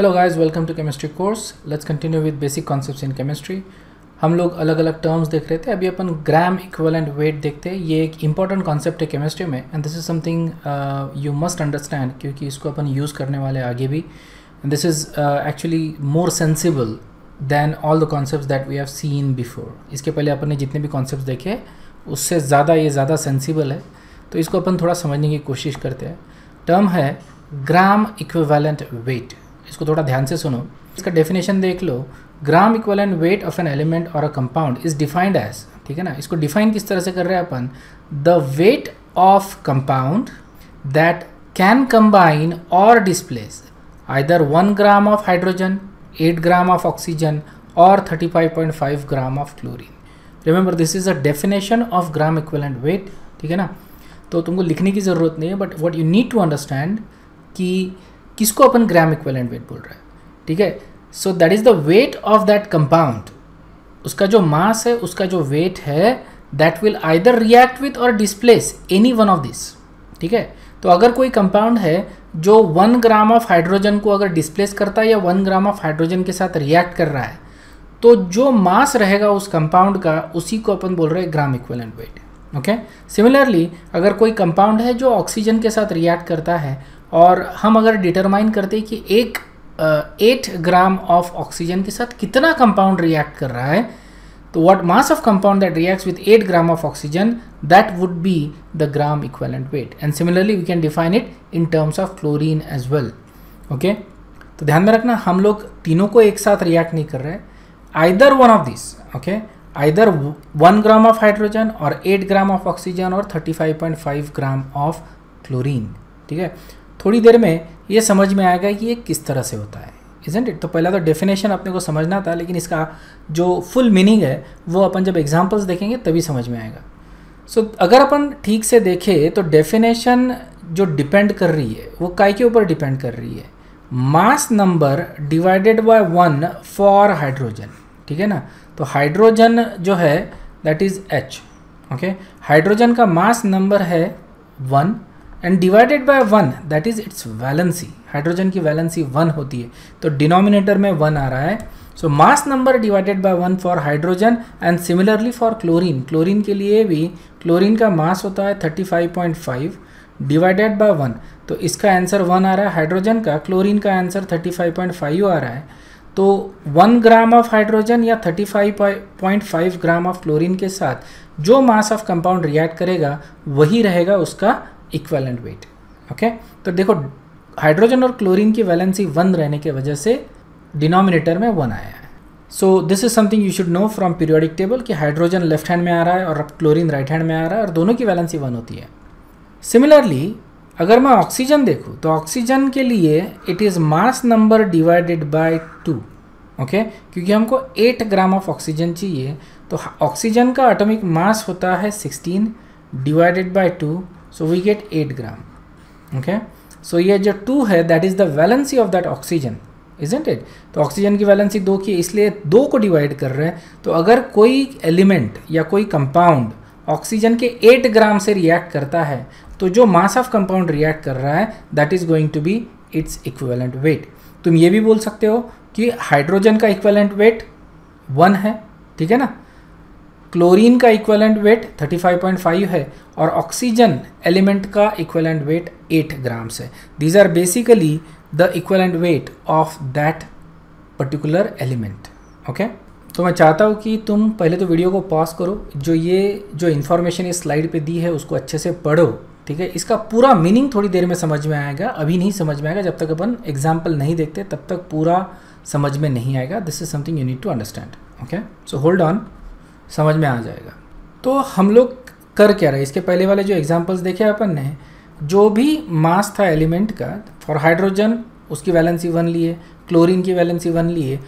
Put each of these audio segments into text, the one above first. Hello guys, welcome to chemistry course. Let's continue with basic concepts in chemistry. हम लोग अलग अलग terms देख रहे थे, अभी अपन ग्राम इक्विवेलेंट वेट देखते हैं। ये एक इंपॉर्टेंट कॉन्सेप्ट है केमिस्ट्री में and this is something you must understand, क्योंकि इसको अपन यूज़ करने वाले आगे भी। This is actually more sensible than all the concepts that we have seen before. इसके पहले अपन ने जितने भी कॉन्सेप्ट्स देखे उससे ज़्यादा ये ज़्यादा सेंसिबल है, तो इसको अपन थोड़ा समझने की कोशिश करते हैं। टर्म है ग्राम इक्विवेलेंट वेट। इसको थोड़ा ध्यान से सुनो, इसका डेफिनेशन देख लो। Gram equivalent weight of an element और a compound is defined as, ठीक है ना। इसको डिफाइन किस तरह से कर रहे हैं अपन, the weight of compound that can combine और displace either 1 gram of hydrogen, 8 gram of oxygen और 35.5 gram of chlorine. Remember this is a definition of gram equivalent weight, ठीक है ना। तो तुमको लिखने की ज़रूरत नहीं है, but what you need to understand कि किसको अपन ग्राम इक्विवेलेंट वेट बोल रहे हैं, ठीक है। So that is the weight of that compound, उसका जो मास है, उसका जो वेट है, that will either react with और displace any one of this, ठीक है। तो अगर कोई कंपाउंड है जो 1 ग्राम ऑफ हाइड्रोजन को अगर डिस्प्लेस करता है या 1 ग्राम ऑफ हाइड्रोजन के साथ रिएक्ट कर रहा है, तो जो मास रहेगा उस कंपाउंड का, उसी को अपन बोल रहे हैं gram equivalent weight, okay. Similarly अगर कोई कंपाउंड है जो ऑक्सीजन के साथ रिएक्ट करता है और हम अगर डिटरमाइन करते हैं कि 8 ग्राम ऑफ ऑक्सीजन के साथ कितना कंपाउंड रिएक्ट कर रहा है, तो what mass of compound that reacts with 8 gram of oxygen, that would be the gram equivalent weight. And similarly we can define it in terms of chlorine as well, okay. तो ध्यान में रखना, हम लोग तीनों को एक साथ रिएक्ट नहीं कर रहे, either one of this, okay. आइदर 1 ग्राम ऑफ हाइड्रोजन और 8 ग्राम ऑफ ऑक्सीजन और 35.5 ग्राम ऑफ क्लोरीन, ठीक है। थोड़ी देर में ये समझ में आएगा कि ये किस तरह से होता है, इजंट इट। तो पहला तो डेफिनेशन अपने को समझना था, लेकिन इसका जो फुल मीनिंग है वो अपन जब एग्जांपल्स देखेंगे तभी समझ में आएगा। सो अगर अपन ठीक से देखें तो डेफिनेशन जो डिपेंड कर रही है वो काय के ऊपर डिपेंड कर रही है, mass number divided by 1 for hydrogen, ठीक है ना। तो हाइड्रोजन जो है that is H, okay. Hydrogen का मास नंबर है 1 and divided by 1 that is its valency. Hydrogen की वैलेंसी 1 होती है, तो डिनोमिनेटर में 1 आ रहा है। So mass number divided by 1 for hydrogen and similarly for chlorine. Chlorine के लिए भी क्लोरीन का मास होता है 35.5 डिवाइडेड बाय 1, तो इसका आंसर 1 आ रहा है हाइड्रोजन का, क्लोरीन का आंसर 35.5 आ रहा है। तो 1 ग्राम ऑफ हाइड्रोजन या 35.5 ग्राम ऑफ क्लोरीन के साथ जो मास ऑफ कंपाउंड रिएक्ट करेगा वही रहेगा उसका इक्विवेलेंट वेट, ओके। तो देखो, हाइड्रोजन और क्लोरीन की वैलेंसी 1 रहने के वजह से डिनोमिनेटर में 1 आया है। So this is something you should know from periodic table कि हाइड्रोजन लेफ्ट हैंड में आ रहा है और क्लोरीन राइट हैंड में आ रहा है और दोनों की वैलेंसी 1 होती है। सिमिलरली अगर मैं ऑक्सीजन देखूँ तो ऑक्सीजन के लिए it is mass number divided by 2, okay. क्योंकि हमको 8 ग्राम ऑफ ऑक्सीजन चाहिए, तो ऑक्सीजन का एटॉमिक मास होता है 16 divided by 2, so we get 8 gram, okay. So ये जो 2 है that is the valency of that oxygen, isn't it. तो ऑक्सीजन की वैलेंसी 2 की, इसलिए 2 को डिवाइड कर रहे हैं। तो अगर कोई एलिमेंट या कोई कंपाउंड ऑक्सीजन के 8 ग्राम से रिएक्ट करता है, तो जो मास ऑफ कंपाउंड रिएक्ट कर रहा है that is going to be its equivalent weight. तुम ये भी बोल सकते हो कि हाइड्रोजन का इक्विवेलेंट वेट 1 है, ठीक है ना। क्लोरीन का इक्विवेलेंट वेट 35.5 है और ऑक्सीजन एलिमेंट का इक्विवेलेंट वेट 8 ग्राम्स है। These are basically the equivalent weight of that particular element, okay. तो मैं चाहता हूँ कि तुम पहले तो वीडियो को पॉज करो, जो इन्फॉर्मेशन इस स्लाइड पे दी है उसको अच्छे से पढ़ो, ठीक है। इसका पूरा मीनिंग थोड़ी देर में समझ में आएगा, अभी नहीं समझ में आएगा। जब तक अपन एग्जाम्पल नहीं देखते तब तक पूरा समझ में नहीं आएगा। This is something you need to understand, okay. So hold on, समझ में आ जाएगा। तो हम लोग कर क्या रहे, इसके पहले वाले जो एग्जाम्पल्स देखे अपन ने, जो भी मास था एलिमेंट का फॉर हाइड्रोजन उसकी वैलेंसी 1 लिए, क्लोरीन की वैलेंसी 1 लिए।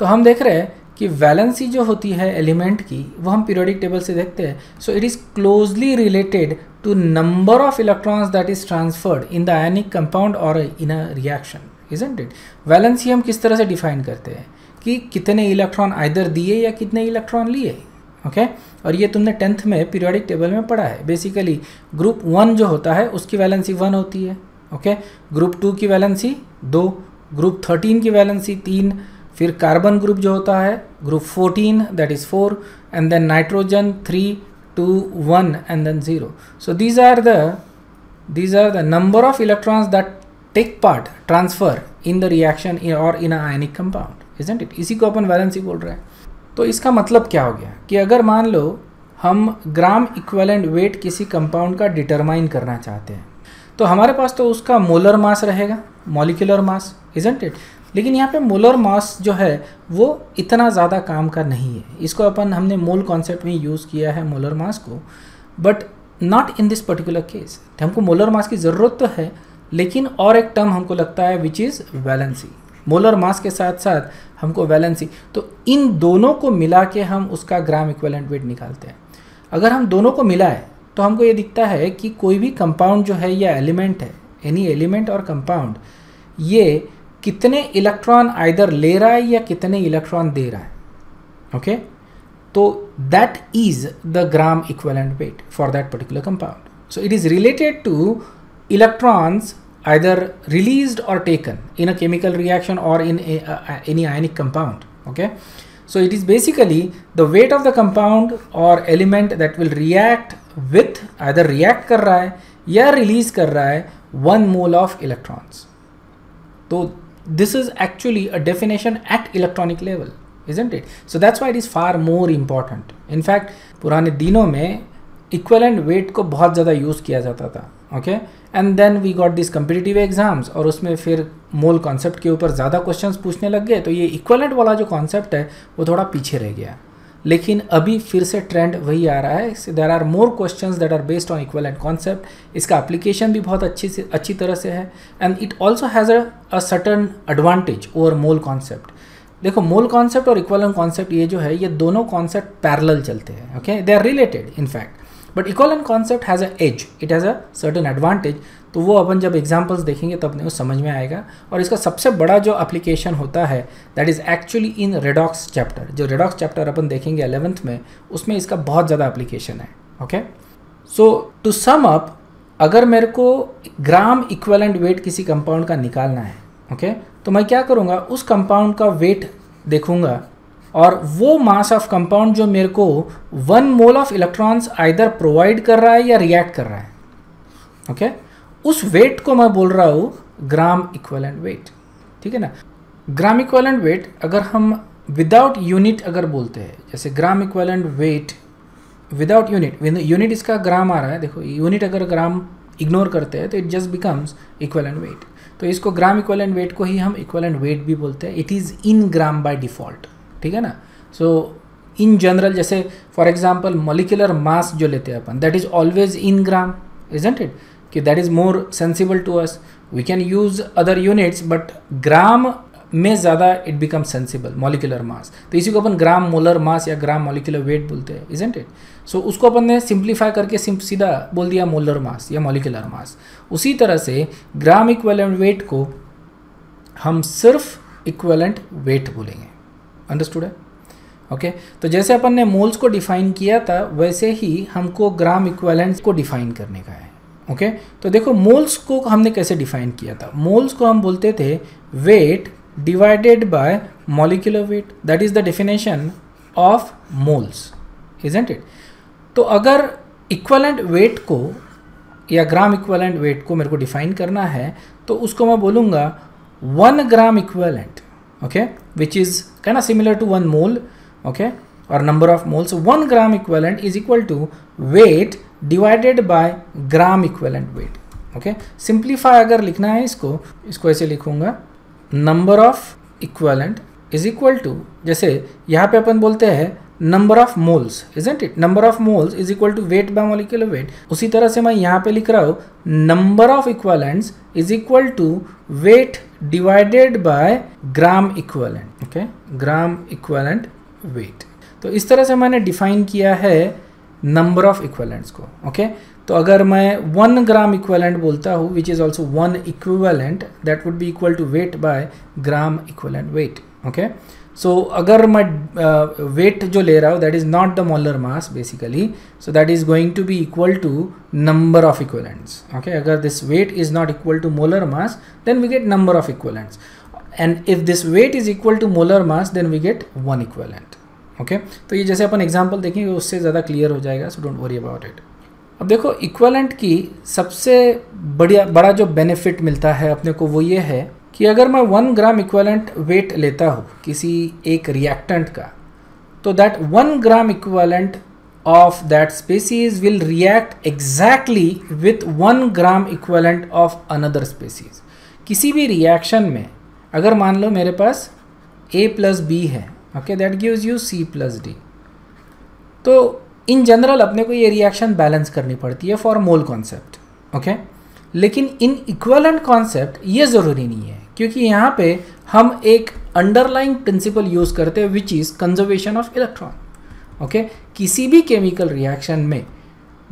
तो हम देख रहे हैं कि वैलेंसी जो होती है एलिमेंट की वो हम पीरियोडिक टेबल से देखते हैं। So it is closely related to number of electrons that is transferred in the ionic compound और in a reaction, isn't it. Valency हम किस तरह से डिफाइन करते हैं कि कितने इलेक्ट्रॉन आइदर दिए या कितने इलेक्ट्रॉन लिए, ओके। और ये तुमने 10th में पीरियोडिक टेबल में पढ़ा है। बेसिकली ग्रुप 1 जो होता है उसकी वैलेंसी 1 होती है, ओके। ग्रुप 2 की वैलेंसी 2, ग्रुप 13 की वैलेंसी 3, फिर कार्बन ग्रुप जो होता है group 14 that is 4, and then nitrogen 3, 2, 1 and then 0. So these are the number of electrons that take part transfer in the reaction or in a ionic compound, isn't it? इसी को अपन valency बोल रहे हैं. तो इसका मतलब क्या हो गया कि अगर मान लो हम ग्राम इक्विवेलेंट वेट किसी कंपाउंड का डिटरमाइन करना चाहते हैं तो हमारे पास तो उसका मोलर मास रहेगा, मॉलिक्यूलर मास, इजंट इट. लेकिन यहाँ पे मोलर मास जो है वो इतना ज़्यादा काम का नहीं है. इसको हमने मोल कॉन्सेप्ट में यूज़ किया है मोलर मास को, but not in this particular case. हमको मोलर मास की ज़रूरत तो है लेकिन और एक टर्म हमको लगता है which is valency. Molar mass के साथ साथ हमको वैलेंसी, तो इन दोनों को मिला के हम उसका ग्राम इक्विवेलेंट वेट निकालते हैं. अगर हम दोनों को मिलाए तो हमको ये दिखता है कि कोई भी कंपाउंड जो है या एलिमेंट है, एनी एलिमेंट और कंपाउंड, ये कितने इलेक्ट्रॉन आइदर ले रहा है या कितने इलेक्ट्रॉन दे रहा है. ओके, तो that is the gram equivalent weight for that particular compound. So it is related to electrons either released or taken in a chemical reaction or in any ionic compound. Okay, so it is basically the weight of the compound or element that will react with, either react कर रहा है या release कर रहा है 1 mole of electrons. So this is actually a definition at electronic level, isn't it? So that's why it is far more important. In fact, पुराने दिनों में equivalent weight को बहुत ज़्यादा use किया जाता था. Okay, and then we got this competitive exams और उसमें फिर मोल कॉन्सेप्ट के ऊपर ज़्यादा क्वेश्चंस पूछने लग गए, तो ये इक्विवेलेंट वाला जो कॉन्सेप्ट है वो थोड़ा पीछे रह गया. लेकिन अभी फिर से ट्रेंड वही आ रहा है. There are more questions that are based on equivalent concept. इसका एप्लीकेशन भी बहुत अच्छी तरह से है, and it also has a certain advantage over mole concept. देखो, मोल कॉन्सेप्ट और इक्विवेलेंट कॉन्सेप्ट, ये जो है ये दोनों कॉन्सेप्ट पैरेलल चलते हैं. Okay, they are related in fact, but equivalent concept has a edge, it has a certain advantage. तो वो अपन जब एग्जाम्पल्स देखेंगे तब अपने को समझ में आएगा. और इसका सबसे बड़ा जो एप्लीकेशन होता है that is actually in redox chapter. जो रेडॉक्स चैप्टर अपन देखेंगे 11th में, उसमें इसका बहुत ज़्यादा एप्लीकेशन है. Okay, so to sum up, अगर मेरे को ग्राम इक्विवेलेंट वेट किसी कंपाउंड का निकालना है, ओके तो मैं क्या करूँगा, उस कंपाउंड का वेट देखूँगा और वो मास ऑफ कंपाउंड जो मेरे को 1 mole of electrons either provide कर रहा है या रिएक्ट कर रहा है, ओके उस वेट को मैं बोल रहा हूँ ग्राम इक्विवेलेंट वेट. ठीक है ना, ग्राम इक्विवेलेंट वेट अगर हम विदाउट यूनिट अगर बोलते हैं, जैसे gram equivalent weight without unit, unit इसका ग्राम आ रहा है. देखो, यूनिट अगर ग्राम इग्नोर करते हैं तो it just becomes equivalent weight. तो इसको ग्राम इक्विवेलेंट वेट को ही हम इक्विवेलेंट वेट भी बोलते हैं. It is in gram by default. ठीक है ना, सो इन जनरल, जैसे फॉर एग्जांपल मॉलिक्यूलर मास जो लेते हैं अपन, that is always in gram, isn't it, कि that is more sensible to us. We can use other units but gram में ज़्यादा it become sensible, molecular mass. तो इसी को अपन ग्राम मोलर मास या ग्राम मॉलिक्यूलर वेट बोलते हैं, इजंट इट. सो उसको अपन ने सिंप्लीफाई करके सीधा बोल दिया मोलर मास या मॉलिक्यूलर मास. उसी तरह से ग्राम इक्विवेलेंट वेट को हम सिर्फ इक्विवेलेंट वेट बोलेंगे. अंडरस्टूड है? ओके, तो जैसे अपन ने मोल्स को डिफाइन किया था वैसे ही हमको ग्राम इक्विवेलेंट को डिफाइन करने का है. ओके, तो देखो मोल्स को हमने कैसे डिफाइन किया था. मोल्स को हम बोलते थे weight divided by molecular weight. That is the definition of moles, isn't it. तो अगर इक्विवेलेंट वेट को या ग्राम इक्विवेलेंट वेट को मेरे को डिफाइन करना है तो उसको मैं बोलूँगा 1 gram equivalent, okay, which is kind of similar to 1 mole, okay, or number of moles. So 1 gram equivalent is equal to weight divided by gram equivalent weight. Okay, simplify अगर लिखना है इसको ऐसे लिखूंगा, number of equivalent is equal to, जैसे यहाँ पे अपन बोलते हैं number of moles, isn't it? Number of moles is equal to weight by molecular weight. उसी तरह से मैं यहाँ पे लिख रहा हूँ number of equivalents is equal to weight divided by gram equivalent. Okay, gram equivalent weight. तो इस तरह से मैंने define किया है number of equivalents को. Okay, तो अगर मैं 1 gram equivalent बोलता हूँ which is also 1 equivalent, that would be equal to weight by gram equivalent weight. Okay, so अगर मैं weight जो ले रहा हूँ that is not the molar mass basically, so that is going to be equal to number of equivalents. Okay, अगर this weight is not equal to molar mass then we get number of equivalents. and if this weight is equal to molar mass then we get one equivalent. Okay तो ये जैसे अपन example देखेंगे उससे ज़्यादा clear हो जाएगा, so don't worry about it. अब देखो इक्वेलेंट की सबसे बड़ा जो बेनिफिट मिलता है अपने को वो ये है कि अगर मैं 1 ग्राम इक्वेलेंट वेट लेता हूँ किसी एक रिएक्टेंट का तो that 1 gram equivalent of that species will react exactly with 1 gram equivalent of another species. किसी भी रिएक्शन में अगर मान लो मेरे पास A+B है, okay that gives you C+D. तो इन जनरल अपने को ये रिएक्शन बैलेंस करनी पड़ती है फॉर मोल कॉन्सेप्ट. ओके लेकिन इन इक्विवेलेंट कॉन्सेप्ट ये ज़रूरी नहीं है क्योंकि यहाँ पे हम एक अंडरलाइंग प्रिंसिपल यूज़ करते हैं which is conservation of electron. Okay किसी भी केमिकल रिएक्शन में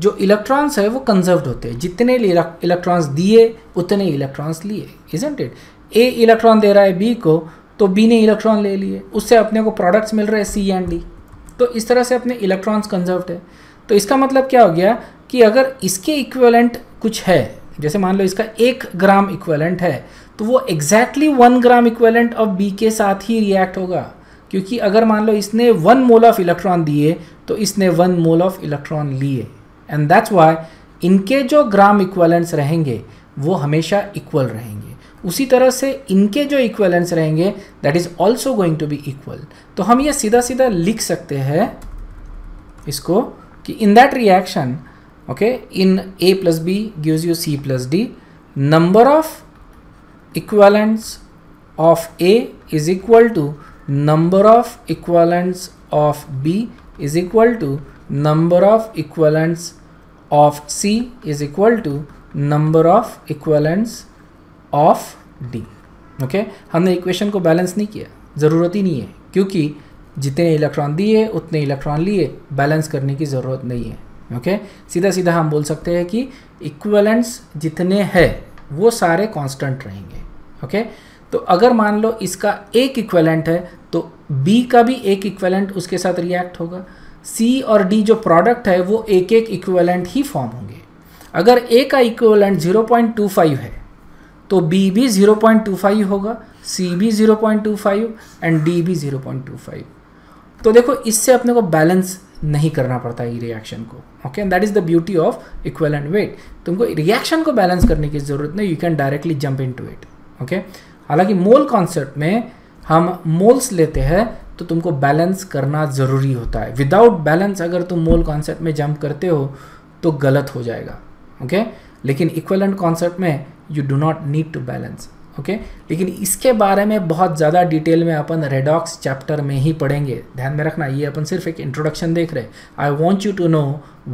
जो इलेक्ट्रॉन्स है वो कंजर्व्ड होते हैं, जितने इलेक्ट्रॉन्स दिए उतने इलेक्ट्रॉन्स लिए, इजंट इट. ए इलेक्ट्रॉन दे रहा है बी को तो बी ने इलेक्ट्रॉन ले लिए, उससे अपने को प्रोडक्ट्स मिल रहे हैं सी एंड डी. तो इस तरह से अपने इलेक्ट्रॉन्स कंजर्व्ड है. तो इसका मतलब क्या हो गया कि अगर इसके इक्विवेलेंट कुछ है, जैसे मान लो इसका 1 ग्राम इक्विवेलेंट है तो वो exactly 1 gram equivalent of B के साथ ही रिएक्ट होगा, क्योंकि अगर मान लो इसने 1 मोल ऑफ इलेक्ट्रॉन दिए तो इसने 1 मोल ऑफ इलेक्ट्रॉन लिए. एंड दैट्स वाई इनके जो ग्राम इक्विवेलेंट्स रहेंगे वो हमेशा इक्वल रहेंगे. उसी तरह से इनके जो इक्विवेलेंट्स रहेंगे that is also going to be equal. तो हम ये सीधा सीधा लिख सकते हैं इसको कि in that reaction, okay in A+B gives you C+D, number of equivalents of A is equal to number of equivalents of B is equal to number of equivalents of C is equal to number of equivalents of D. Okay हमने equation को balance नहीं किया, ज़रूरत ही नहीं है क्योंकि जितने electron दिए उतने इलेक्ट्रॉन लिए, बैलेंस करने की ज़रूरत नहीं है. ओके सीधा सीधा हम बोल सकते हैं कि इक्विवेलेंट्स जितने हैं वो सारे कांस्टेंट रहेंगे. ओके तो अगर मान लो इसका 1 इक्विवेलेंट है तो बी का भी 1 इक्विवेलेंट उसके साथ रिएक्ट होगा. सी और डी जो प्रोडक्ट है वो 1-1 इक्विवेलेंट ही फॉर्म होंगे. अगर ए का इक्विवेलेंट 0.25 है तो B भी 0.25 होगा, C भी 0.25 एंड D भी 0.25. तो देखो इससे अपने को बैलेंस नहीं करना पड़ता ये रिएक्शन को. Okay that is the beauty of equivalent weight. तुमको रिएक्शन को बैलेंस करने की ज़रूरत नहीं, you can directly jump into it. Okay हालांकि मोल कॉन्सेप्ट में हम मोल्स लेते हैं तो तुमको बैलेंस करना ज़रूरी होता है. विदाउट बैलेंस अगर तुम मोल कॉन्सेप्ट में जंप करते हो तो गलत हो जाएगा. ओके लेकिन इक्विवेलेंट कॉन्सेप्ट में you do not need to balance. Okay लेकिन इसके बारे में बहुत ज़्यादा डिटेल में अपन रेडॉक्स चैप्टर में ही पढ़ेंगे, ध्यान में रखना. ये अपन सिर्फ एक इंट्रोडक्शन देख रहे हैं. I want you to know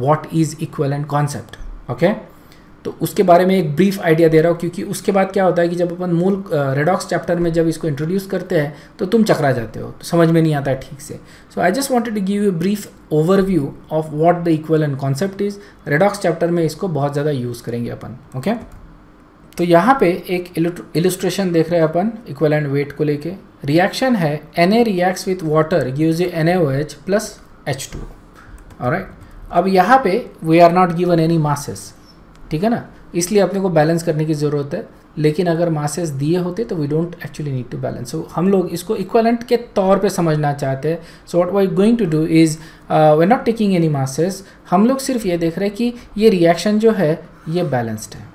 what is equivalent concept. Okay तो उसके बारे में एक ब्रीफ आइडिया दे रहा हूँ क्योंकि उसके बाद क्या होता है कि जब अपन मूल रेडॉक्स चैप्टर में जब इसको इंट्रोड्यूस करते हैं तो तुम चकरा जाते हो, तो समझ में नहीं आता है ठीक से. So I just wanted to give you brief overview of what the equivalent concept is. Redox chapter में इसको बहुत ज़्यादा यूज़ करेंगे अपन. ओके तो यहाँ पे एक इलस्ट्रेशन देख रहे हैं अपन इक्विवेलेंट वेट को लेके. रिएक्शन है Na reacts with water gives you NaOH plus H2. Alright अब यहाँ पे we are not given any masses, ठीक है ना, इसलिए अपने को बैलेंस करने की ज़रूरत है. लेकिन अगर मासेस दिए होते तो we don't actually need to balance. So हम लोग इसको इक्विवेलेंट के तौर पे समझना चाहते हैं. So what we are going to do is we are not taking any masses. हम लोग सिर्फ ये देख रहे हैं कि ये रिएक्शन जो है ये बैलेंस्ड है.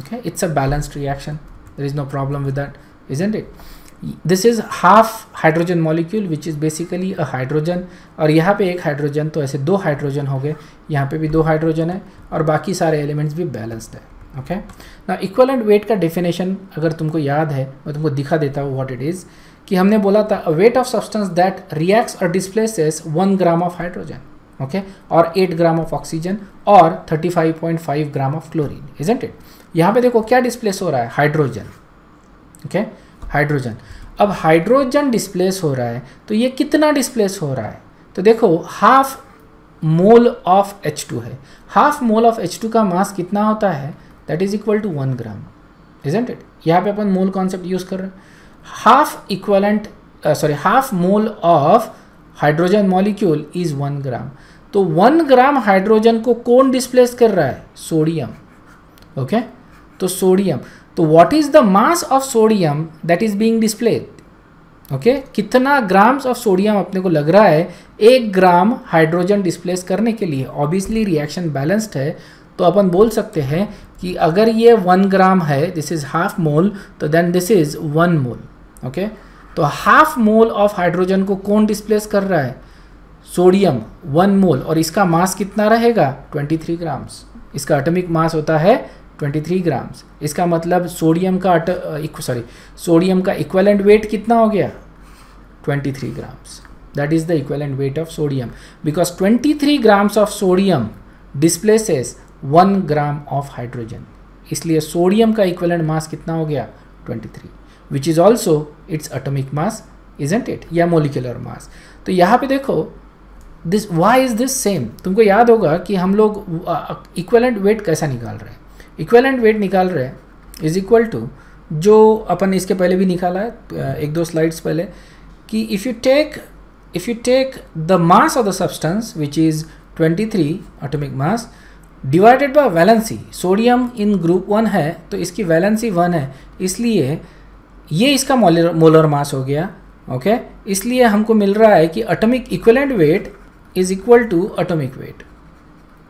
Okay, it's a balanced reaction. There is no problem with that, isn't it? This is half hydrogen molecule, which is basically a hydrogen. और यहाँ पे एक hydrogen, तो ऐसे 2 हाइड्रोजन हो गए. यहाँ पे भी 2 हाइड्रोजन है और बाकी सारे एलिमेंट्स भी बैलेंस्ड है. ओके ना इक्विवेलेंट वेट का डेफिनेशन अगर तुमको याद है मैं तुमको दिखा देता हूँ व्हाट इट इज़. कि हमने बोला था weight of substance that reacts और displaces 1 gram of hydrogen, okay और 8 ग्राम ऑफ ऑक्सीजन और 35.5 gram of chlorine, isn't it. यहाँ पे देखो क्या डिस्प्लेस हो रहा है, हाइड्रोजन. Okay hydrogen. अब हाइड्रोजन डिस्प्लेस हो रहा है तो ये कितना डिस्प्लेस हो रहा है, तो देखो 1/2 मोल ऑफ H2 है. 1/2 मोल ऑफ H2 का मास कितना होता है, that is equal to 1 gram, isn't it. यहाँ पे अपन मोल कॉन्सेप्ट यूज़ कर रहे हैं. 1/2 mole of hydrogen molecule is 1 gram. तो 1 ग्राम हाइड्रोजन को कौन डिस्प्लेस कर रहा है, सोडियम. ओके तो सोडियम तो what is the mass of sodium that is being displaced. Okay, कितना ग्राम्स ऑफ सोडियम अपने को लग रहा है 1 ग्राम हाइड्रोजन डिस्प्लेस करने के लिए. ऑब्वियसली रिएक्शन बैलेंस्ड है तो अपन बोल सकते हैं कि अगर ये 1 ग्राम है, दिस इज हाफ मोल, तो then this is 1 mole. Okay, तो हाफ मोल ऑफ हाइड्रोजन को कौन डिस्प्लेस कर रहा है? Sodium 1 mole. और इसका मास कितना रहेगा? 23 ग्राम्स. इसका एटॉमिक मास होता है 23 ग्राम्स. इसका मतलब सोडियम का इक्विवेलेंट वेट कितना हो गया? 23 grams. That is the equivalent weight of sodium because 23 grams of sodium displaces 1 gram of hydrogen. इसलिए सोडियम का इक्विवेलेंट मास कितना हो गया? 23, which is also its atomic mass, isn't it, या मोलिकुलर मास. तो यहाँ पे देखो this, why is this same. तुमको याद होगा कि हम लोग इक्विवेलेंट वेट कैसा निकाल रहे हैं. इक्विवेलेंट वेट निकाल रहे हैं इज इक्वल टू, जो अपन इसके पहले भी निकाला है 1-2 स्लाइड्स पहले, कि if you take the mass of the substance which is 23 atomic mass divided by valency. Sodium in group 1 है तो इसकी वैलेंसी 1 है, इसलिए ये इसका मोलर मास हो गया. ओके इसलिए हमको मिल रहा है कि atomic equivalent weight is equal to atomic weight,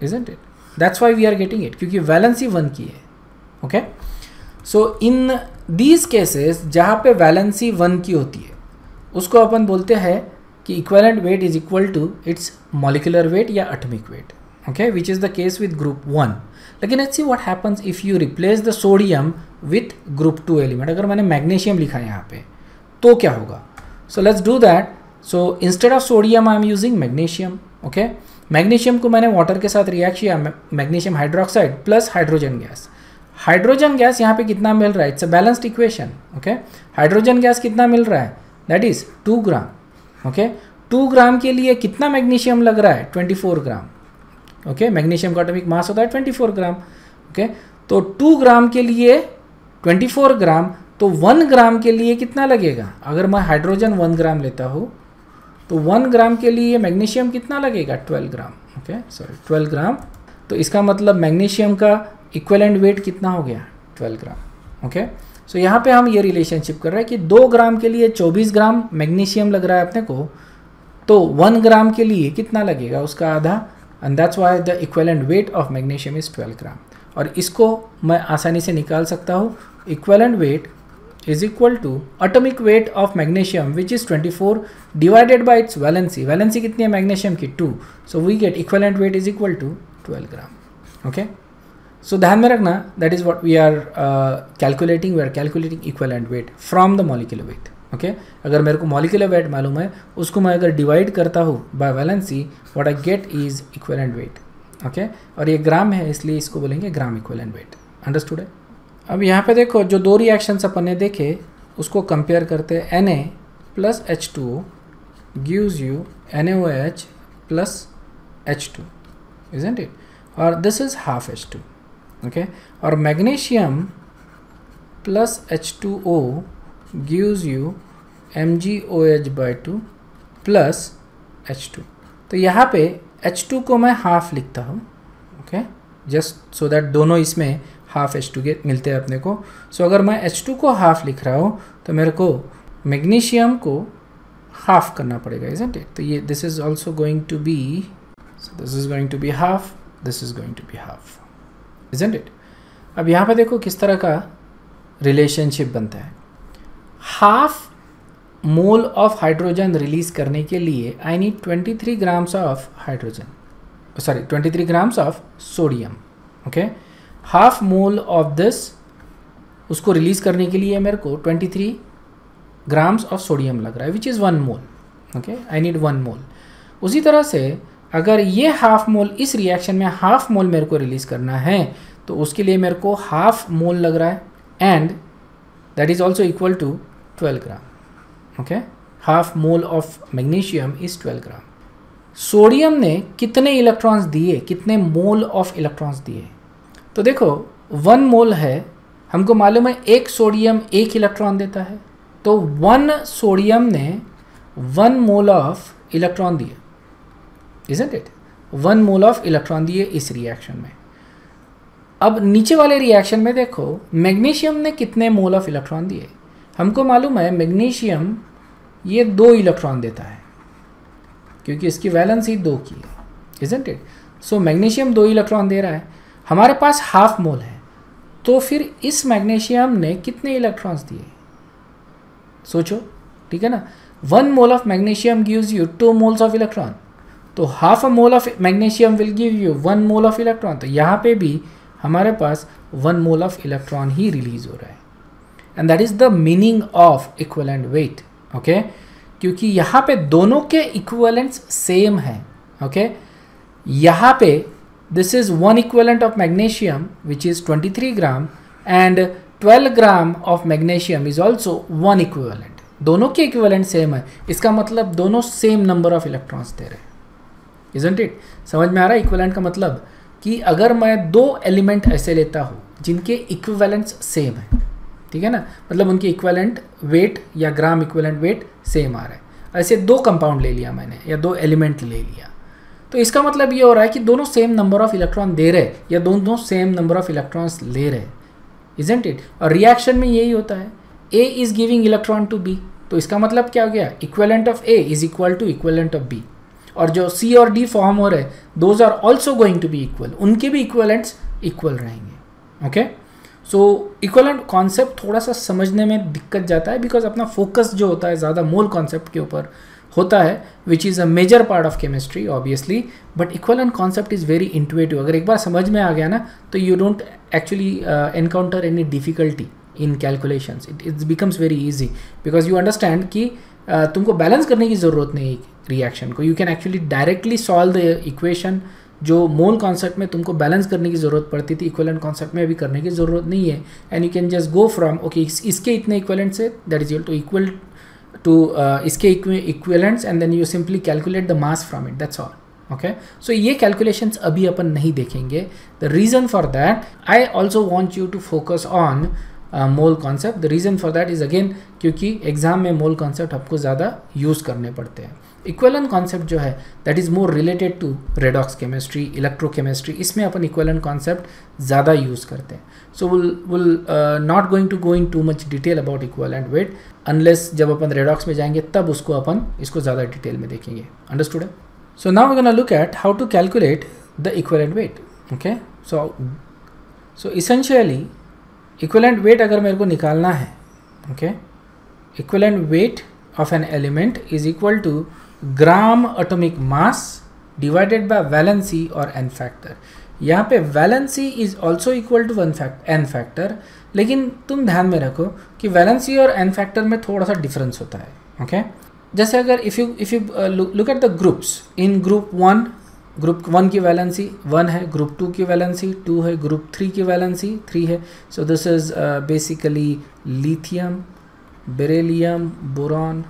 isn't it. That's why we are getting it, क्योंकि वैलेंसी 1 की है. Okay, so in these cases जहाँ पे वैलेंसी 1 की होती है उसको अपन बोलते हैं कि equivalent weight is equal to its molecular weight या atomic weight. Okay, which is the case with group 1. लेकिन let's see what happens if you replace the sodium with group 2 element. अगर मैंने मैग्नीशियम लिखा है यहाँ पे तो क्या होगा? So let's do that. So instead of sodium I am using magnesium. Okay, magnesium को मैंने वाटर के साथ रिएक्ट किया, magnesium hydroxide plus hydrogen gas. Hydrogen gas यहाँ पे कितना मिल रहा है? It's a balanced equation. Okay, hydrogen gas कितना मिल रहा है? That is 2 gram. Okay, 2 gram के लिए कितना मैग्नीशियम लग रहा है? 24 ग्राम. ओके, मैग्नीशियम का एटॉमिक मास होता है 24 ग्राम. ओके, तो 2 ग्राम के लिए 24 ग्राम, तो 1 ग्राम के लिए कितना लगेगा? अगर मैं हाइड्रोजन 1 ग्राम लेता हूँ तो 1 ग्राम के लिए मैग्नीशियम कितना लगेगा? 12 ग्राम. ओके, सॉरी 12 ग्राम. तो इसका मतलब मैग्नीशियम का इक्विवेलेंट वेट कितना हो गया? 12 ग्राम. ओके, सो यहाँ पे हम ये रिलेशनशिप कर रहे हैं कि 2 ग्राम के लिए 24 ग्राम मैग्नीशियम लग रहा है अपने को, तो 1 ग्राम के लिए कितना लगेगा? उसका आधा. And that's why the equivalent weight of magnesium is 12 gram. और इसको मैं आसानी से निकाल सकता हूँ. Equivalent weight is equal to atomic weight of magnesium which is 24 divided by its valency. Valency कितनी है magnesium की? 2. So we get equivalent weight is equal to 12 gram. Okay. So ध्यान में रखना that is what we are calculating. We are calculating equivalent weight from the molecular weight. Okay. अगर मेरे को molecular weight मालूम है उसको मैं अगर divide करता हूँ by valency what I get is equivalent weight. Okay. और ये ग्राम है इसलिए इसको बोलेंगे ग्राम equivalent weight. Understood है? अब यहाँ पे देखो जो 2 रिएक्शंस अपन ने देखे उसको कंपेयर करते हैं. Na plus H2O gives you NaOH plus H2, isn't it? और this is half H2. Okay, और magnesium plus H2O gives you MgOH by 2 plus H2. तो यहाँ पे H2 को मैं हाफ लिखता हूँ. ओके, जस्ट सो दैट दोनों इसमें हाफ H2 के मिलते हैं अपने को. सो अगर मैं H2 को हाफ लिख रहा हूँ तो मेरे को मैग्नीशियम को हाफ करना पड़ेगा, इजंट इट. तो ये this is also going to be, this is going to be half, this is going to be half, isn't it. अब यहाँ पे देखो किस तरह का रिलेशनशिप बनता है. Half mole of hydrogen release करने के लिए I need 23 grams of hydrogen, sorry 23 grams of sodium. Okay, half mole of this उसको रिलीज़ करने के लिए मेरे को 23 ग्राम्स ऑफ सोडियम लग रहा है which is 1 mole. Okay, I need 1 mole. उसी तरह से अगर ये हाफ मोल, इस रिएक्शन में हाफ मोल मेरे को रिलीज़ करना है तो उसके लिए मेरे को हाफ मोल लग रहा है and that is also equal to 12 gram. Okay, half mole of magnesium is 12 gram. Sodium ने कितने इलेक्ट्रॉन्स दिए, कितने मोल ऑफ इलेक्ट्रॉन्स दिए? तो देखो 1 मोल है, हमको मालूम है 1 सोडियम 1 इलेक्ट्रॉन देता है, तो 1 सोडियम ने 1 मोल ऑफ इलेक्ट्रॉन दिए, isn't it. 1 mole of electron दिए इस रिएक्शन में. अब नीचे वाले रिएक्शन में देखो मैग्नीशियम ने कितने मोल ऑफ इलेक्ट्रॉन दिए। हमको मालूम है मैग्नीशियम ये 2 इलेक्ट्रॉन देता है क्योंकि इसकी वैलेंस ही 2 की है, isn't it. So magnesium 2 electron दे रहा है, हमारे पास हाफ मोल है, तो फिर इस मैग्नीशियम ने कितने इलेक्ट्रॉन्स दिए सोचो, ठीक है ना। 1 mole of magnesium gives you 2 moles of electron, तो half a mole of magnesium will give you 1 mole of electron. तो यहाँ पे भी हमारे पास 1 मोल ऑफ इलेक्ट्रॉन ही रिलीज हो रहा है, and that is the meaning of equivalent weight, okay. क्योंकि यहाँ पे दोनों के इक्विवेलेंट्स सेम हैं, ओके। यहाँ पे this is 1 equivalent of magnesium which is 23 gram and 12 gram of magnesium is also 1 equivalent. दोनों के इक्विवेलेंट सेम है, इसका मतलब दोनों सेम नंबर ऑफ इलेक्ट्रॉन्स दे रहे हैं, इजंट इट। समझ में आ रहा है इक्विवेलेंट का मतलब, कि अगर मैं 2 एलिमेंट ऐसे लेता हूँ जिनके इक्विवेलेंट्स सेम है, ठीक है ना, मतलब उनके इक्विवेलेंट वेट या ग्राम इक्विवेलेंट वेट सेम आ रहा है। ऐसे 2 कंपाउंड ले लिया मैंने या 2 एलिमेंट ले लिया, तो इसका मतलब ये हो रहा है कि दोनों सेम नंबर ऑफ इलेक्ट्रॉन दे रहे या दोनों सेम नंबर ऑफ इलेक्ट्रॉन्स ले रहे, इजंट इट। और रिएक्शन में यही होता है, A is giving electron to B, तो इसका मतलब क्या हो गया, equivalent of A is equal to equivalent of B. और जो C और D फॉर्म हो रहे हैं those are also going to be equal, उनके भी इक्वलेंट्स इक्वल रहेंगे, ओके। सो इक्वलेंट कॉन्सेप्ट थोड़ा सा समझने में दिक्कत जाता है बिकॉज अपना फोकस जो होता है ज़्यादा मोल कॉन्सेप्ट के ऊपर होता है, which is a major part of chemistry obviously, but equivalent concept is very intuitive. अगर एक बार समझ में आ गया ना तो you don't actually encounter any difficulty in calculations, it becomes very easy because you understand कि तुमको बैलेंस करने की ज़रूरत नहीं रिएक्शन को, you can actually directly solve the equation. जो मोल कॉन्सेप्ट में तुमको बैलेंस करने की ज़रूरत पड़ती थी, इक्विवेलेंट कॉन्सेप्ट में अभी करने की ज़रूरत नहीं है, and you can just go from okay इसके इतने इक्विवेलेंट्स है दैट इज इक्वल टू इसके equivalents and then you simply calculate the mass from it, that's all, okay. So ये कैलकुलेशंस अभी अपन नहीं देखेंगे, the reason for that I also want you to focus on mole concept. The reason for that is again क्योंकि exam में mole concept आपको ज़्यादा use करने पड़ते हैं। इक्विवेलेंट कॉन्सेप्ट जो है that is more related to redox chemistry, electrochemistry, इसमें अपन इक्विवेलेंट कॉन्सेप्ट ज़्यादा यूज़ करते हैं। So will not going to go in too much detail about equivalent weight unless जब अपन रेडॉक्स में जाएंगे तब उसको अपन इसको ज़्यादा डिटेल में देखेंगे, अंडरस्टूड है। So now we are gonna look at how to calculate the equivalent weight, okay. So essentially equivalent weight अगर मेरे को निकालना है, okay, equivalent weight of an element is equal to gram atomic mass divided by valency और n factor. यहाँ पे valency is also equal to n factor, लेकिन तुम ध्यान में रखो कि वैलेंसी और एन फैक्टर में थोड़ा सा डिफरेंस होता है, ओके। जैसे अगर if you look at the groups, in group one की वैलेंसी 1 है, ग्रुप 2 की वैलेंसी 2 है, ग्रुप 3 की वैलेंसी 3 है। So this is basically lithium, beryllium, boron.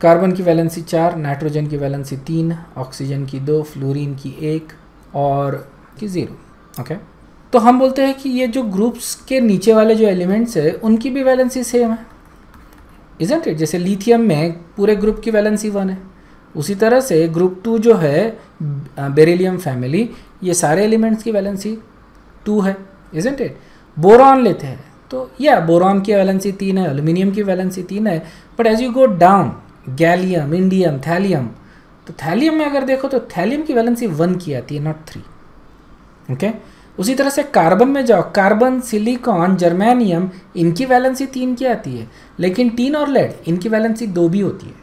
Carbon की वैलेंसी 4, नाइट्रोजन की वैलेंसी 3, ऑक्सीजन की 2, फ्लोरीन की 1 और की 0, ओके। तो हम बोलते हैं कि ये जो ग्रुप्स के नीचे वाले जो एलिमेंट्स है उनकी भी वैलेंसी सेम है, इजंट इट। जैसे लिथियम में पूरे ग्रुप की वैलेंसी 1 है, उसी तरह से ग्रुप 2 जो है बेरिलियम फैमिली, ये सारे एलिमेंट्स की वैलेंसी 2 है, इजंट इट। बोरॉन लेते हैं तो या बोरॉन की वैलेंसी 3 है, एल्यूमिनियम की वैलेंसी 3 है, but as you go down gallium, indium, thallium, तो थैलियम में अगर देखो तो थैलियम की वैलेंसी 1 की आती है, नॉट 3, ओके। उसी तरह से कार्बन में जाओ, कार्बन, सिलिकॉन, जर्मेनियम, इनकी वैलेंसी 3 की आती है, लेकिन टीन और लेड इनकी वैलेंसी 2 भी होती है,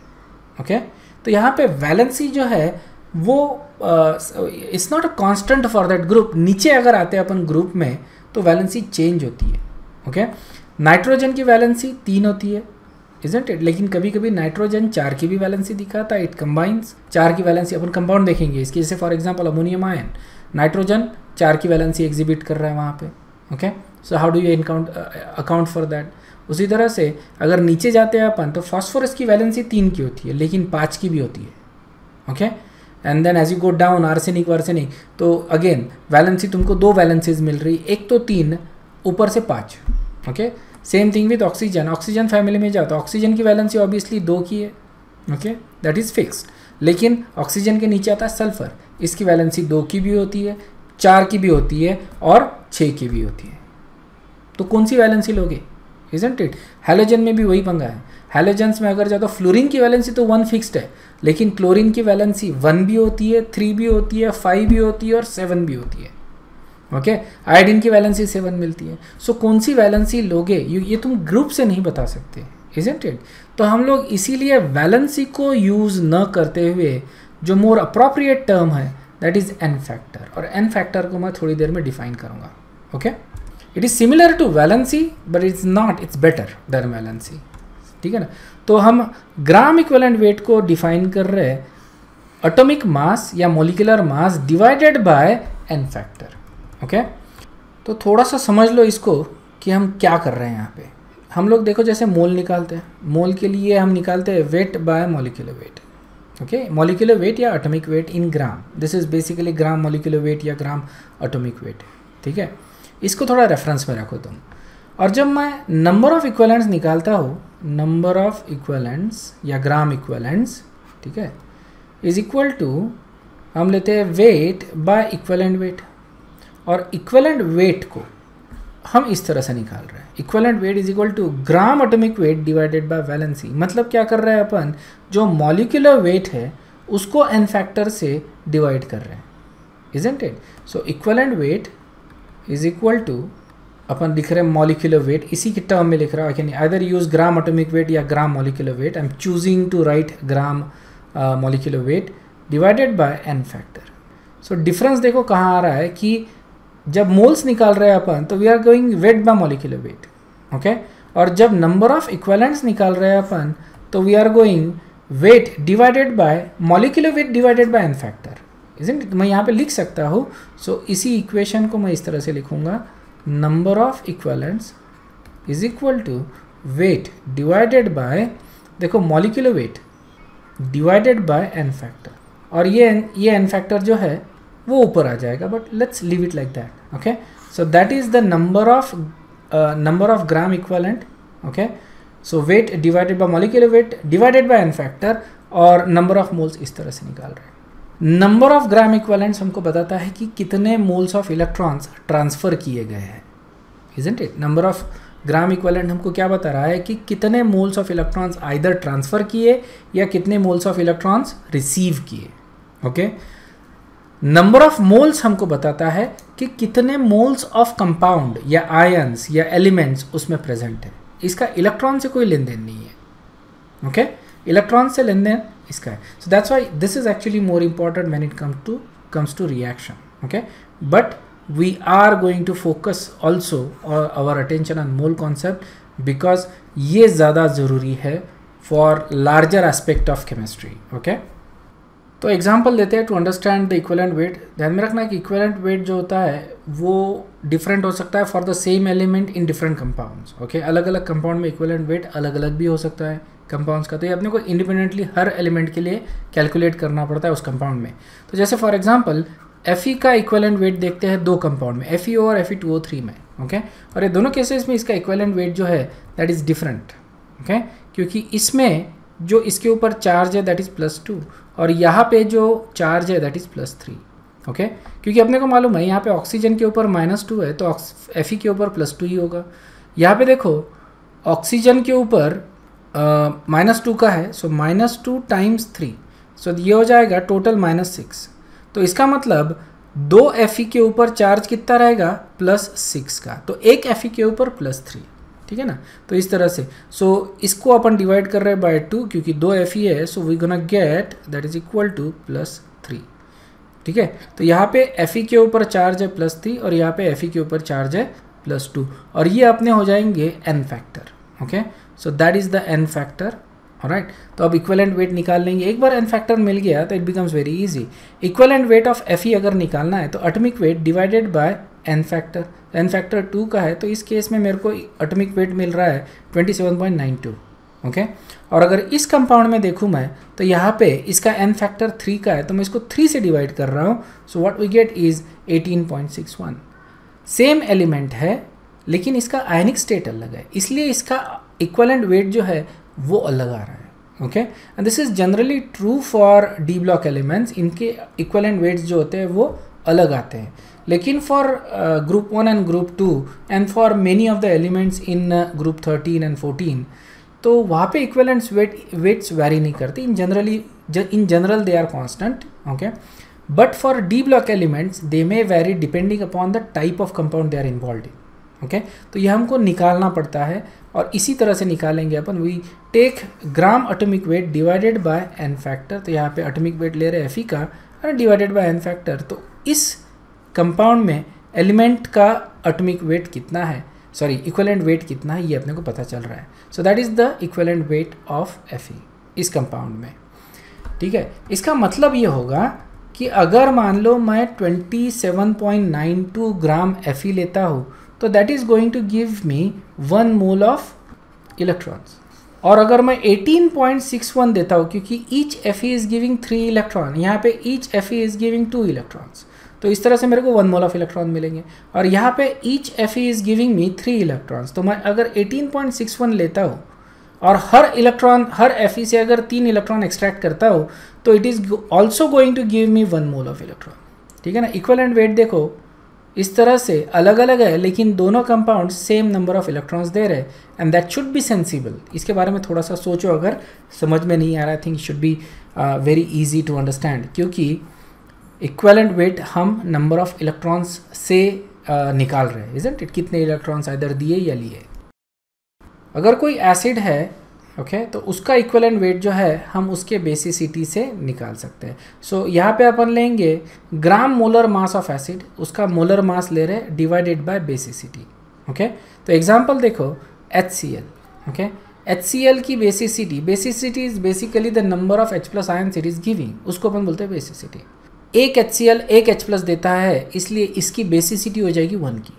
ओके। तो यहाँ पे वैलेंसी जो है वो it's not a constant for that group. नीचे अगर आते हैं अपन ग्रुप में तो वैलेंसी चेंज होती है, ओके। नाइट्रोजन की वैलेंसी 3 होती है, इजंट इट, लेकिन कभी कभी नाइट्रोजन 4 की भी वैलेंसी दिखाता है, इट कंबाइंस। 4 की वैलेंसी अपन कंपाउंड देखेंगे इसकी, जैसे for example ammonium ion, nitrogen 4 की वैलेंसी एग्जिबिट कर रहा है वहाँ पे, ओके। So how do you account for that. उसी तरह से अगर नीचे जाते हैं अपन तो फॉस्फोरस की वैलेंसी 3 की होती है, लेकिन 5 की भी होती है, okay. And then as you go down arsenic वार्सेनिक, तो अगेन वैलेंसी तुमको 2 वैलेंसीज मिल रही, एक तो 3 ऊपर से 5, ओके। Same thing with oxygen, oxygen family में जाओ तो ऑक्सीजन की वैलेंसी ऑब्वियसली 2 की है, ओके, दैट इज़ फिक्स्ड। लेकिन ऑक्सीजन के नीचे आता है सल्फर, इसकी वैलेंसी 2 की भी होती है, 4 की भी होती है और 6 की भी होती है, तो कौन सी वैलेंसी लोगे? Isn't it? हैलोजन में भी वही पंगा है। हैलोजन्स में अगर जाओ तो फ्लोरीन की वैलेंसी तो 1 फिक्स्ड है, लेकिन क्लोरीन की वैलेंसी 1 भी होती है, 3 भी होती है, 5 भी होती है और 7 भी होती है। ओके, आयोडीन की वैलेंसी 7 मिलती है। सो कौन सी वैलेंसी लोगे ये तुम ग्रुप से नहीं बता सकते, इजंट इट? तो हम लोग इसीलिए वैलेंसी को यूज़ न करते हुए जो मोर अप्रोप्रिएट टर्म है दैट इज़ एन फैक्टर, और एन फैक्टर को मैं थोड़ी देर में डिफाइन करूँगा। Okay, it is similar to valency but it's not, it's better than valency, ठीक है ना? तो हम ग्राम इक्विवेलेंट वेट को डिफाइन कर रहे हैं एटॉमिक मास या molecular mass divided by n factor. Okay, तो थोड़ा सा समझ लो इसको कि हम क्या कर रहे हैं। यहाँ पे हम लोग देखो जैसे मोल निकालते हैं, मोल के लिए हम निकालते हैं weight by molecular weight. Okay, molecular weight या atomic weight in gram, this is basically gram molecular weight या ग्राम एटॉमिक वेट, ठीक है? इसको थोड़ा रेफरेंस में रखो तुम। और जब मैं नंबर ऑफ इक्विवेलेंट्स निकालता हूँ, नंबर ऑफ इक्विवेलेंट्स या ग्राम इक्विवेलेंट्स, ठीक है, इज इक्वल टू हम लेते हैं वेट बाय इक्विवेलेंट वेट, और इक्विवेलेंट वेट को हम इस तरह से निकाल रहे हैं, equivalent weight is equal to gram atomic weight divided by valency. मतलब क्या कर रहे हैं अपन, जो मॉलिक्यूलर वेट है उसको एन फैक्टर से डिवाइड कर रहे हैं, isn't it? So equivalent weight is equal to अपन लिख रहे हैं मॉलिक्यूलर वेट, इसी के टर्म में लिख रहा हूँ। I can either use gram atomic weight या gram molecular weight, I am choosing to write gram molecular weight divided by n factor. So difference देखो कहाँ आ रहा है कि जब मोल्स निकाल रहे हैं अपन तो we are going weight by molecular weight, okay, और जब नंबर ऑफ इक्विवेलेंट्स निकाल रहे हैं अपन तो we are going weight divided by molecular weight divided by n factor, isn't it? मैं यहाँ पे लिख सकता हूँ। सो इसी इक्वेशन को मैं इस तरह से लिखूँगा, number of equivalents is equal to weight divided by, देखो molecular weight divided by n factor, और ये एन फैक्टर जो है वो ऊपर आ जाएगा, but let's leave it like that. Okay, so that is the number of gram equivalent, okay, so weight divided by molecular weight divided by n factor, और number of moles इस तरह से निकाल रहे हैं। नंबर ऑफ ग्राम इक्विवेलेंट्स हमको बताता है कि कितने मोल्स ऑफ इलेक्ट्रॉन्स ट्रांसफ़र किए गए हैं, isn't it? Number of gram equivalent हमको क्या बता रहा है कि कितने moles of electrons either transfer किए या कितने मोल्स ऑफ इलेक्ट्रॉन्स रिसीव किए। ओके, नंबर ऑफ मोल्स हमको बताता है कि कितने मोल्स ऑफ कंपाउंड या आयंस या एलिमेंट्स उसमें प्रेजेंट है। इसका इलेक्ट्रॉन से कोई लेन देन नहीं है, ओके, इलेक्ट्रॉन से लेन देन इसका है। So that's why this is actually more important when it comes to reaction, okay, but we are going to focus also our attention on mole concept, because ये ज़्यादा ज़रूरी है for larger aspect of chemistry. Okay, तो example देते हैं to understand the equivalent weight. ध्यान में रखना है कि इक्विवेलेंट वेट जो होता है वो डिफरेंट हो सकता है for the same element in different compounds. Okay, अलग अलग कंपाउंड में इक्विवेलेंट वेट अलग अलग भी हो सकता है कंपाउंड्स का, तो ये अपने को इंडिपेंडेंटली हर एलिमेंट के लिए कैलकुलेट करना पड़ता है उस कंपाउंड में। तो जैसे फॉर एग्जाम्पल Fe का इक्विवेलेंट वेट देखते हैं दो कंपाउंड में, FeO और Fe2O3 में, ओके, और ये दोनों केसेस में इसका इक्विवेलेंट वेट जो है दैट इज़ डिफरेंट, ओके, क्योंकि इसमें जो इसके ऊपर चार्ज है दैट इज़ +2, और यहाँ पे जो चार्ज है दैट इज़ +3, ओके, क्योंकि अपने को मालूम है यहाँ पे ऑक्सीजन के ऊपर -2 है तो Fe के ऊपर +2 ही होगा। यहाँ पे देखो ऑक्सीजन के ऊपर -2 का है, सो -2 × 3, सो ये हो जाएगा टोटल -6। तो इसका मतलब 2 Fe के ऊपर चार्ज कितना रहेगा +6 का, तो एक Fe के ऊपर +3, ठीक है ना? तो इस तरह से सो इसको अपन डिवाइड कर रहे हैं बाय 2 क्योंकि 2 Fe है, so we gonna get that is equal to +3, ठीक है? तो यहाँ पे Fe के ऊपर चार्ज है +3 और यहाँ पे Fe के ऊपर चार्ज है +2, और ये अपने हो जाएंगे n factor. Okay, so that is the n factor, alright. तो अब इक्विवेलेंट वेट निकाल लेंगे, एक बार एन फैक्टर मिल गया तो it becomes very easy. Equivalent weight of Fe अगर निकालना है तो atomic weight divided by n factor, n factor 2 का है तो इस केस में मेरे को एटॉमिक वेट मिल रहा है 27.92, ओके, और अगर इस कंपाउंड में देखूँ मैं तो यहाँ पे इसका एन फैक्टर 3 का है तो मैं इसको 3 से डिवाइड कर रहा हूँ, so what we get is 18.61। Same element है लेकिन इसका आयनिक स्टेट अलग है, इसलिए इसका इक्विवेलेंट वेट जो है वो अलग आ रहा है, okay, and this is generally true for d block elements, इनके इक्विवेलेंट वेट्स जो होते हैं वो अलग आते हैं। लेकिन for group 1 and group 2 and for many of the elements in group 13 and 14 तो वहाँ पे इक्विवेलेंस वेट्स वेरी नहीं करती. In general they are constant. Okay, but for d block elements they may vary depending upon the type of compound they are involve in. Okay, तो यह हमको निकालना पड़ता है और इसी तरह से निकालेंगे अपन. We take gram atomic weight divided by n factor. तो यहाँ पे एटॉमिक वेट ले रहे हैं Fe का और डिवाइडेड बाय एन फैक्टर. तो इस कंपाउंड में एलिमेंट का एटॉमिक वेट कितना है, सॉरी इक्विवेलेंट वेट कितना है ये अपने को पता चल रहा है. So that is the equivalent weight of Fe इस कंपाउंड में. ठीक है, इसका मतलब ये होगा कि अगर मान लो मैं 27.92 ग्राम Fe लेता हूँ तो that is going to give me 1 mole of electrons. और अगर मैं 18.61 देता हूँ क्योंकि each Fe is giving 3 electron, यहाँ पे each Fe is giving 2 electrons, तो इस तरह से मेरे को 1 मोल ऑफ इलेक्ट्रॉन मिलेंगे. और यहाँ पे each Fe is giving me 3 electrons. तो मैं अगर 18.61 लेता हूँ और हर Fe से अगर 3 इलेक्ट्रॉन एक्सट्रैक्ट करता हो तो it is also going to give me 1 mole of electron. ठीक है ना, इक्विवेलेंट वेट देखो इस तरह से अलग अलग है लेकिन दोनों compound same number of electrons दे रहे हैं. And that should be sensible. इसके बारे में थोड़ा सा सोचो, अगर समझ में नहीं आ रहा think should be very easy to understand, क्योंकि इक्विवेलेंट वेट हम नंबर ऑफ इलेक्ट्रॉन्स से निकाल रहे हैं, इजंट इट. कितने इलेक्ट्रॉन्स आइदर दिए या लिए. अगर कोई एसिड है ओके, तो उसका इक्विवेलेंट वेट जो है हम उसके बेसिसिटी से निकाल सकते हैं. सो यहाँ पे अपन लेंगे gram molar mass of acid, उसका मोलर मास ले रहे हैं डिवाइडेड बाय बेसिसिटी. ओके, तो एग्जांपल देखो HCl. ओके, HCl की basicity is basically the number of H+ ions it is giving, उसको अपन बोलते हैं बेसिसिटी. एक HCl एक H+ देता है इसलिए इसकी बेसिसिटी हो जाएगी 1 की.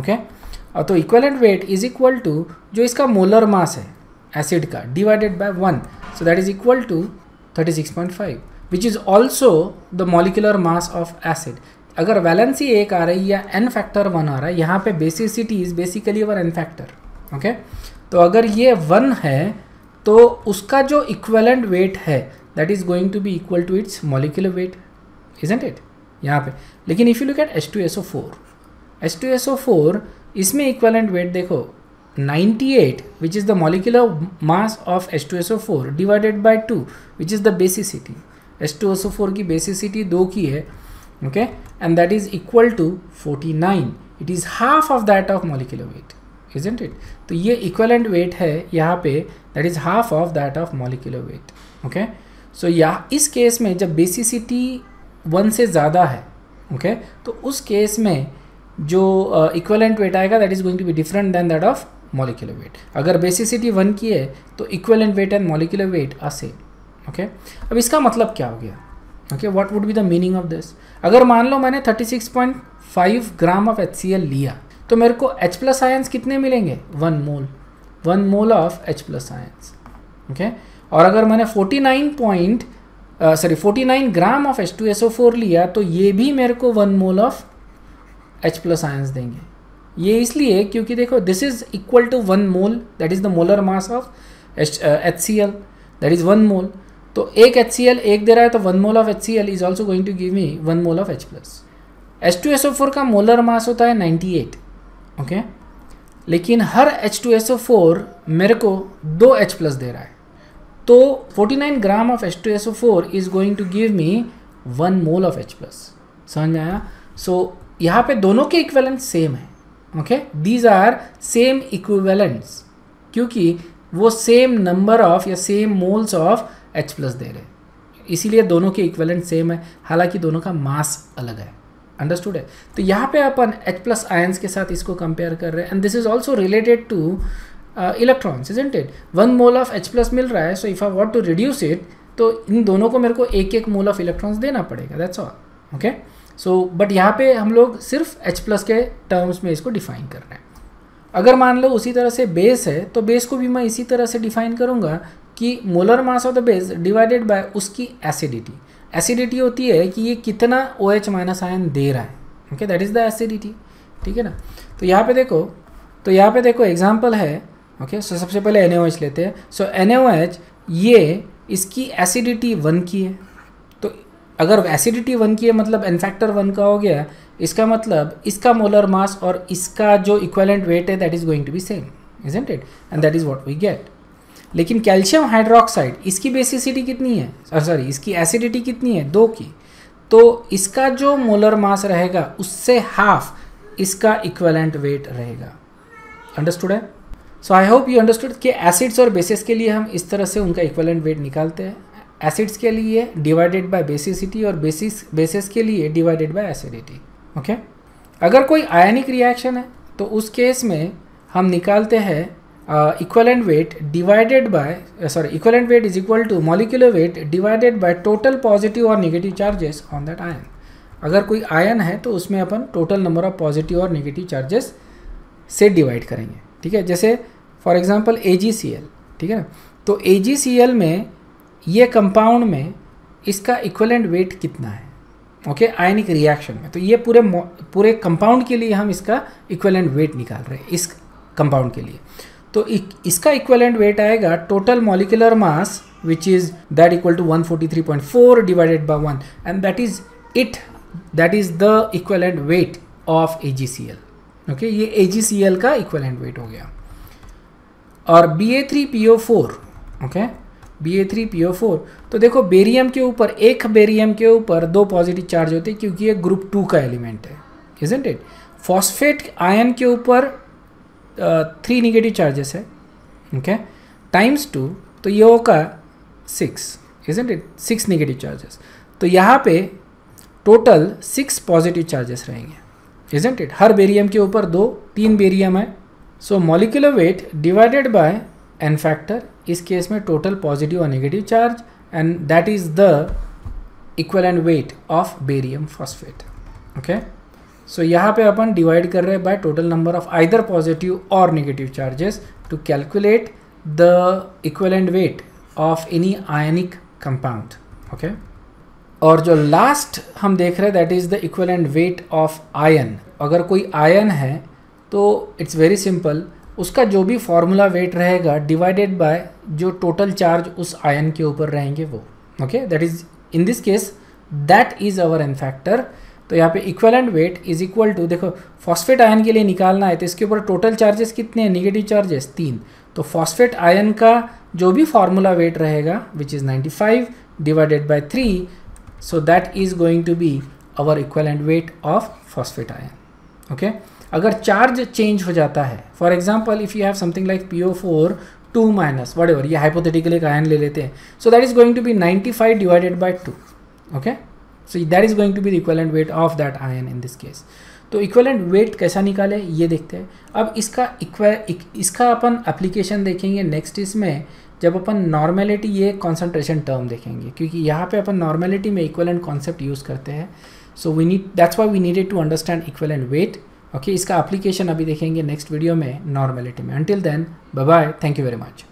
ओके, और तो equivalent weight is equal to जो इसका मोलर मास है एसिड का divided by 1. So that is equal to 36.5 which is also the molecular mass of acid. अगर वैलेंसी 1 आ रही है या एन फैक्टर 1 आ रहा है, यहाँ पे basicity is basically over n factor. Okay, तो अगर ये 1 है तो उसका जो इक्विवेलेंट वेट है that is going to be equal to its molecular weight, isn't it यहाँ पे. लेकिन if you look eight H2SO4, इसमें इक्विवेलेंट वेट देखो 98 which is the molecular mass of H2SO4 divided by 2 which is the basicity. H2SO4 की basicity 2 की है. Okay, and that is equal to 49. It is half of that of molecular weight, isn't it? तो ये equivalent weight है यहाँ पे, that is half of that of molecular weight. Okay, so या इस केस में जब basicity 1 से ज़्यादा है, okay, तो उस केस में जो equivalent weight आएगा that is going to be different than that of molecular weight. अगर बेसिसिटी 1 की है तो equivalent weight and molecular weight are same. Okay, अब इसका मतलब क्या हो गया. Okay, what would be the meaning of this. अगर मान लो मैंने 36.5 ग्राम ऑफ HCl लिया तो मेरे को H+ आयंस कितने मिलेंगे, 1 mole of H+ ions. Okay, और अगर मैंने 49 ग्राम ऑफ H2SO4 लिया तो ये भी मेरे को 1 मोल ऑफ H+ आयंस देंगे. ये इसलिए क्योंकि देखो this is equal to 1 mole, that is the molar mass of HCl, that is 1 mole. तो एक HCl एक दे रहा है तो 1 mole of HCl is also going to give me 1 mole of H+. H2SO4 का मोलर मास होता है 98. ओके, लेकिन हर H2SO4 मेरे को 2 H+ दे रहा है तो 49 gram of H2SO4 is going to give me 1 mole of H+. समझ में आया. सो यहाँ पे दोनों के इक्विवेलेंट सेम है. Okay, these are same equivalents क्योंकि वो सेम नंबर ऑफ या सेम मोल्स ऑफ H+ दे रहे हैं, इसीलिए दोनों के इक्विवेलेंट सेम है, हालांकि दोनों का मास अलग है. अंडरस्टूड है. तो यहाँ पे अपन H+ आयंस के साथ इसको कंपेयर कर रहे हैं. And this is also related to electrons, isn't it. 1 mole of H+ मिल रहा है, so if I want to reduce it तो इन दोनों को मेरे को 1 मोल ऑफ इलेक्ट्रॉन्स देना पड़ेगा, that's all. Okay, so but यहाँ पे हम लोग सिर्फ H+ के टर्म्स में इसको डिफाइन कर रहे हैं. अगर मान लो उसी तरह से बेस है तो बेस को भी मैं इसी तरह से डिफाइन करूँगा कि molar mass of the base divided by उसकी एसिडिटी. एसिडिटी होती है कि ये कितना OH- आयन दे रहा है. Okay, that is the acidity. ठीक है ना. तो यहाँ पे देखो एग्जाम्पल है. ओके, सो सबसे पहले NaOH लेते हैं. सो NaOH ये इसकी एसिडिटी 1 की है. तो अगर एसिडिटी 1 की है मतलब एन फैक्टर 1 का हो गया, इसका मतलब इसका मोलर मास और इसका जो इक्वेलेंट वेट है that is going to be same, isn't it, and that is what we get. लेकिन कैल्शियम हाइड्रोक्साइड इसकी बेसिसिटी कितनी है, सॉरी इसकी एसिडिटी कितनी है, 2 की, तो इसका जो मोलर मास रहेगा उससे हाफ इसका इक्वेलेंट वेट रहेगा। अंडरस्टूड है? So I hope you understood कि एसिड्स और बेसिस के लिए हम इस तरह से उनका इक्वेलेंट वेट निकालते हैं। एसिड्स के लिए डिवाइडेड बाय बेसिसिटी और बेसिस के लिए डिवाइडेड बाय एसिडिटी। ओके, अगर कोई आयनिक रिएक्शन है तो उस केस में हम निकालते हैं equivalent weight divided by, sorry equivalent weight is equal to molecular weight divided by total positive और negative charges on that ion. अगर कोई आयन है तो उसमें अपन टोटल नंबर ऑफ पॉजिटिव और नेगेटिव चार्जेस से डिवाइड करेंगे, ठीक है। जैसे फॉर एग्जांपल AgCl, ठीक है ना, तो AgCl में ये कंपाउंड में इसका इक्वेलेंट वेट कितना है, ओके, आयनिक रिएक्शन में, तो ये पूरे कंपाउंड के लिए हम इसका इक्वेलेंट वेट निकाल रहे हैं इस कंपाउंड के लिए। तो इसका इक्वेलेंट वेट आएगा total molecular mass which is that equal to 143.4 divided by 1 and that is the equivalent weight of AgCl। Okay, ये AgCl का इक्वेलेंट वेट हो गया। और Ba3PO4, ओके, Ba3PO4, तो देखो बेरियम के ऊपर, एक बेरियम के ऊपर 2 पॉजिटिव चार्ज होते हैं क्योंकि ये ग्रुप 2 का एलिमेंट है, इजंट इट। फॉस्फेट आयन के ऊपर 3 निगेटिव चार्जेस है, ओके, टाइम्स 2, तो ये होगा 6, इजंट इट, 6 निगेटिव चार्जेस। तो यहाँ पे टोटल 6 पॉजिटिव चार्जेस रहेंगे, इजंट इट। हर बेरियम के ऊपर 2-3 बेरियम है, so molecular weight divided by n factor, इस केस में टोटल पॉजिटिव और negative charge, and that is the equivalent weight of barium phosphate. Okay, so यहाँ पे अपन डिवाइड कर रहे हैं by total number of either positive और negative charges to calculate the equivalent weight of any ionic compound. Okay, और जो last हम देख रहे हैं that is the equivalent weight of ion. अगर कोई आयन है तो इट्स वेरी सिंपल, उसका जो भी फॉर्मूला वेट रहेगा डिवाइडेड बाय जो टोटल चार्ज उस आयन के ऊपर रहेंगे वो, okay, that is, in this case that is our n factor. तो यहाँ पे equivalent weight is equal to, देखो फॉस्फेट आयन के लिए निकालना है तो इसके ऊपर टोटल चार्जेस कितने हैं, नेगेटिव चार्जेस 3, तो फॉस्फेट आयन का जो भी फार्मूला वेट रहेगा which is 95 divided by 3, so that is going to be our equivalent weight of phosphate ion. Okay, अगर चार्ज चेंज हो जाता है, for example if you have something like PO4 2 - whatever, ये hypothetically एक ion ले लेते हैं, so that is going to be 95 divided by 2, okay, so that is going to be the equivalent weight of that ion in this case. तो equivalent weight कैसा निकाले ये देखते हैं। अब इसका अपन एप्लीकेशन देखेंगे नेक्स्ट, इसमें जब अपन नॉर्मेलिटी, ये कॉन्सेंट्रेशन टर्म देखेंगे क्योंकि यहाँ पे अपन नॉर्मेलिटी में इक्वेलेंट कॉन्सेप्ट यूज़ करते हैं, so we need, that's why we needed to understand equivalent weight. Okay, इसका एप्लीकेशन अभी देखेंगे नेक्स्ट वीडियो में नॉर्मेलिटी में। Until then, bye bye, thank you very much.